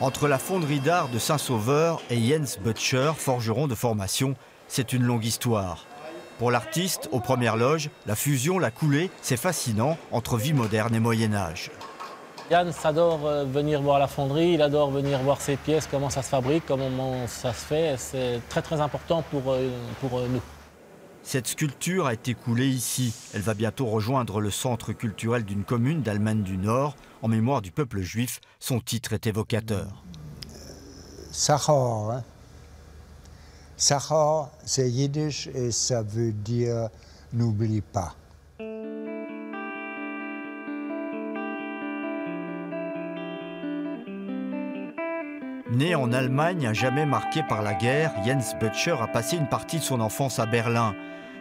Entre la fonderie d'art de Saint-Sauveur et Jens Boettcher, forgeron de formation, c'est une longue histoire. Pour l'artiste, aux premières loges, la fusion, la coulée, c'est fascinant entre vie moderne et Moyen-Âge. Jens adore venir voir la fonderie, il adore venir voir ses pièces, comment ça se fabrique, comment ça se fait. C'est très très important pour nous. Cette sculpture a été coulée ici. Elle va bientôt rejoindre le centre culturel d'une commune d'Allemagne du Nord. En mémoire du peuple juif, son titre est évocateur. Sachor. Sachor, c'est yiddish et ça veut dire « n'oublie pas ». Né en Allemagne, à jamais marqué par la guerre, Jens Boettcher a passé une partie de son enfance à Berlin.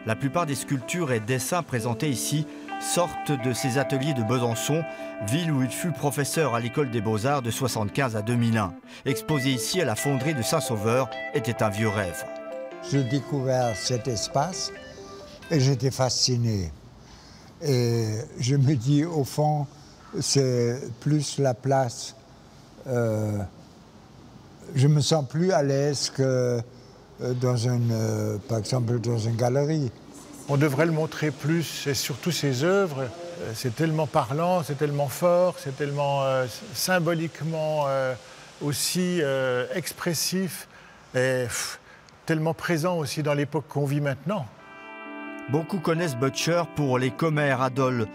La plupart des sculptures et dessins présentés ici sortent de ses ateliers de Besançon, ville où il fut professeur à l'école des beaux-arts de 1975 à 2001. Exposé ici à la fonderie de Saint-Sauveur était un vieux rêve. J'ai découvert cet espace et j'étais fasciné. Et je me dis, au fond, c'est plus la place. Je me sens plus à l'aise que par exemple, dans une galerie. On devrait le montrer plus, et surtout ses œuvres. C'est tellement parlant, c'est tellement fort, c'est tellement symboliquement aussi expressif et tellement présent aussi dans l'époque qu'on vit maintenant. Beaucoup connaissent Boettcher pour les Comères Adol,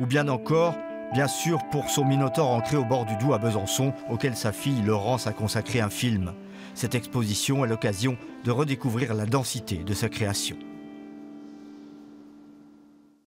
ou bien encore, bien sûr, pour son minotaure ancré au bord du Doubs à Besançon, auquel sa fille Laurence a consacré un film. Cette exposition est l'occasion de redécouvrir la densité de sa création.